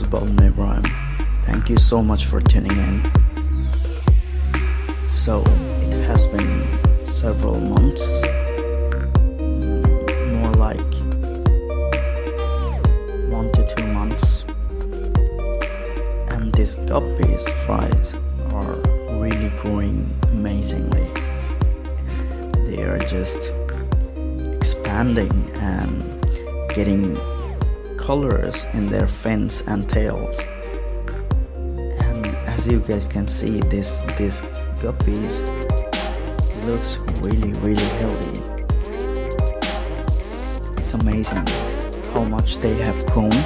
is Boldly Rhyme. Thank you so much for tuning in. So, it has been several months, more like 1 to 2 months, and these guppy's fries are really growing amazingly. They are just expanding and getting colors in their fins and tails, and as you guys can see, this guppies looks really healthy. It's amazing how much they have grown.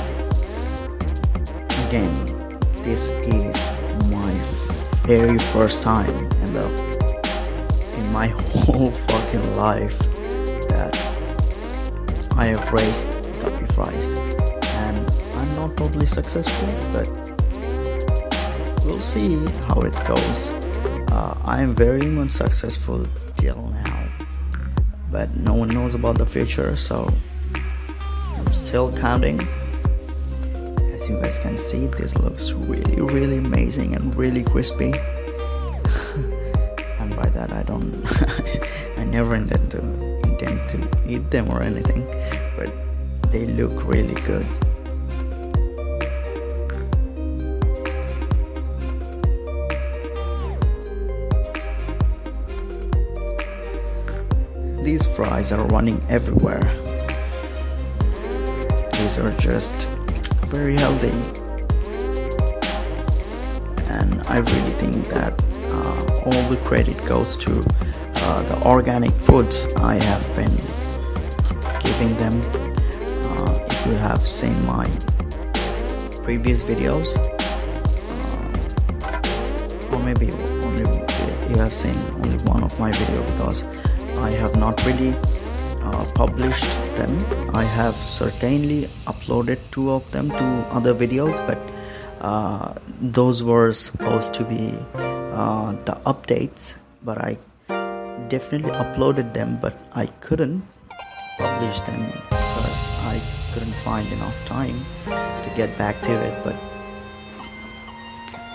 Again, this is my very first time in my whole fucking life that I have raised guppy fries. I'm not totally successful, but we'll see how it goes. I'm very unsuccessful till now, but no one knows about the future, so I'm still counting. As you guys can see, this looks really amazing and really crispy. And by that I don't I never intend to eat them or anything, but they look really good. These fries are running everywhere. These are just very healthy, and I really think that all the credit goes to the organic foods I have been giving them. If you have seen my previous videos, or maybe only you have seen only one of my videos, because I have not really published them. I have certainly uploaded 2 of them to other videos, but those were supposed to be the updates, but I definitely uploaded them, but I couldn't publish them because I couldn't find enough time to get back to it. But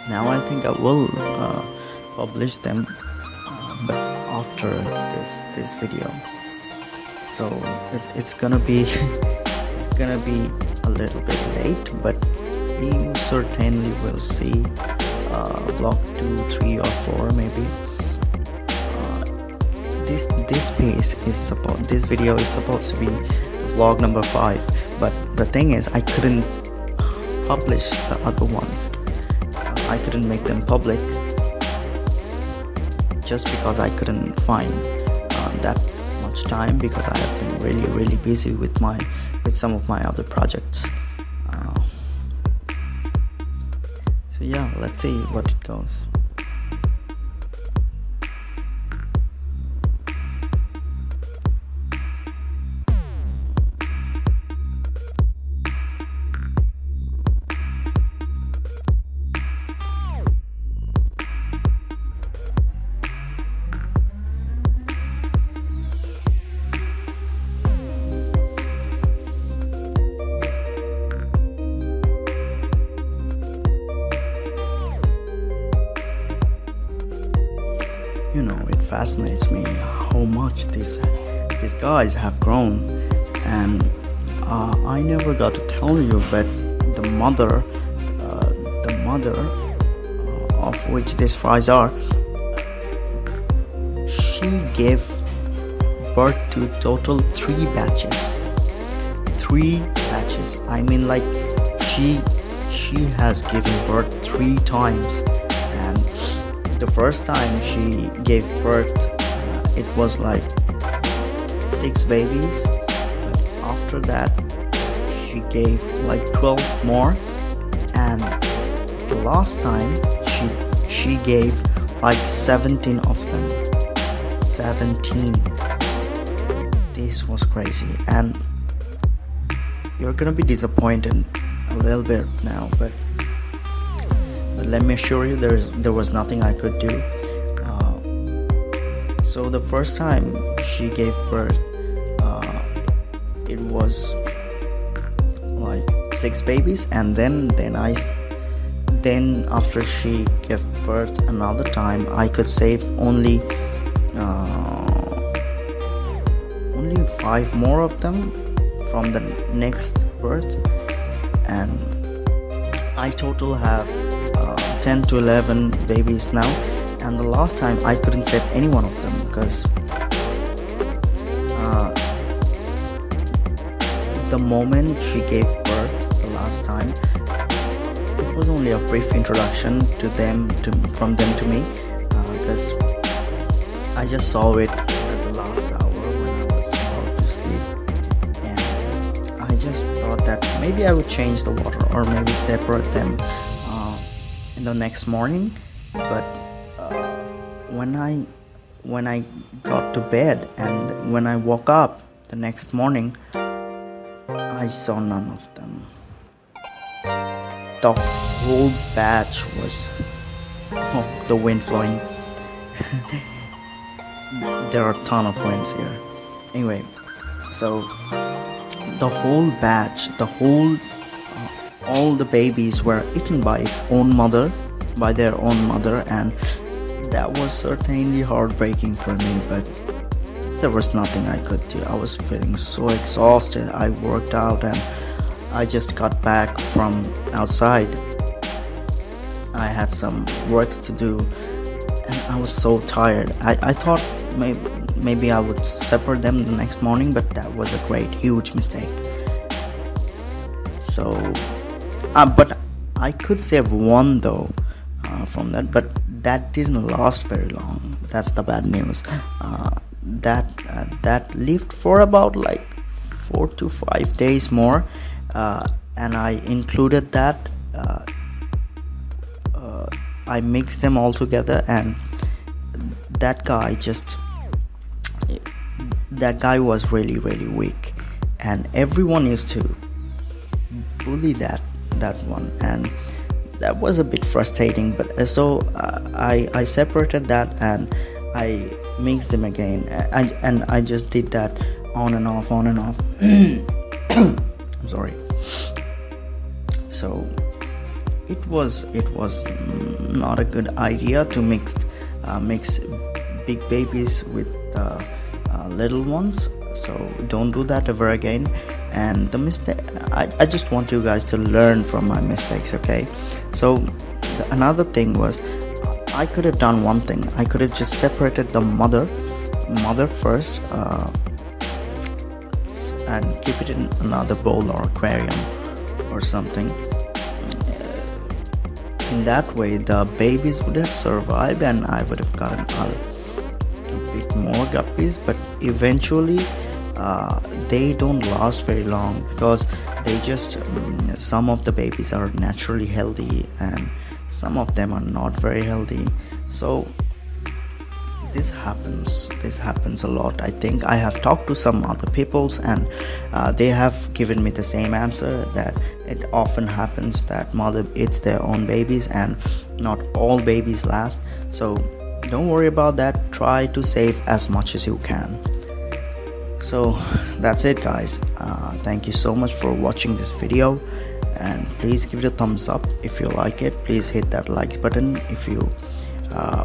now I think I will publish them, but after this video. So it's gonna be a little bit late, but you certainly will see vlog 2, 3 or 4 maybe. This piece is this video is supposed to be vlog number 5, but the thing is I couldn't publish the other ones. I couldn't make them public just because I couldn't find that much time, because I have been really busy with some of my other projects. So yeah, let's see what it goes. You know, it fascinates me how much these guys have grown, and I never got to tell you, but the mother of which these fries are, she gave birth to total 3 batches. 3 batches. I mean, like she has given birth 3 times. The first time she gave birth, it was like 6 babies, but after that she gave like 12 more, and the last time she gave like 17 of them. 17. This was crazy, and you're gonna be disappointed a little bit now, but let me assure you, there was nothing I could do. So the first time she gave birth, it was like six babies, and then after she gave birth another time, I could save only five more of them from the next birth, and I total have 10 to 11 babies now. And the last time I couldn't save any one of them because the moment she gave birth the last time, it was only a brief introduction to them, from them to me, because I just saw it at the last hour when I was about to sleep, and I just thought that maybe I would change the water or maybe separate them in the next morning. But when I got to bed and when I woke up the next morning, I saw none of them. The whole batch was, oh, the wind blowing. There are a ton of winds here. Anyway, so the whole batch, all the babies were eaten by their own mother, and that was certainly heartbreaking for me, but there was nothing I could do. I was feeling so exhausted. I worked out and I just got back from outside. I had some work to do and I was so tired. I thought maybe I would separate them the next morning, but that was a huge mistake. So, but I could save one though from that, but that didn't last very long. That's the bad news. That lived for about like 4 to 5 days more, and I included that. I mixed them all together, and that guy was really, really weak, and everyone used to bully that one, and that was a bit frustrating. But so I separated that and I mixed them again, and I just did that on and off. I'm sorry. So it was not a good idea to mix big babies with little ones, so don't do that ever again. And the mistake, I just want you guys to learn from my mistakes, okay? So another thing was, I could have done one thing. I could have just separated the mother first and keep it in another bowl or aquarium or something. In that way the babies would have survived and I would have gotten a bit more guppies, but eventually they don't last very long because they just some of the babies are naturally healthy and some of them are not very healthy. So this happens a lot. I think I have talked to some other peoples, and they have given me the same answer, that it often happens that mother eats their own babies and not all babies last. So don't worry about that. Try to save as much as you can. So that's it, guys. Thank you so much for watching this video, and please give it a thumbs up if you like it. Please hit that like button if you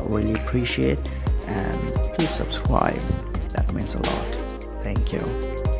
really appreciate, and please subscribe. That means a lot. Thank you.